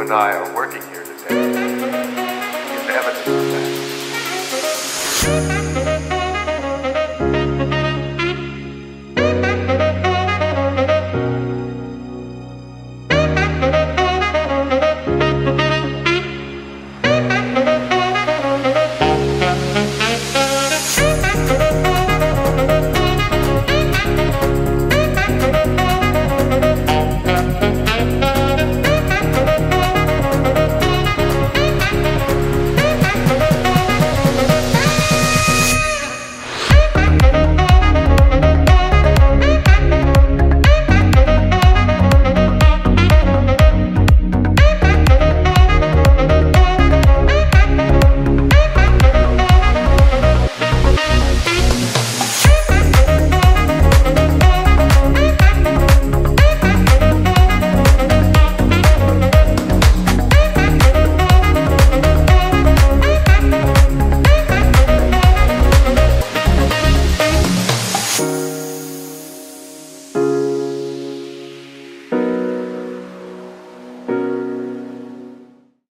you and I are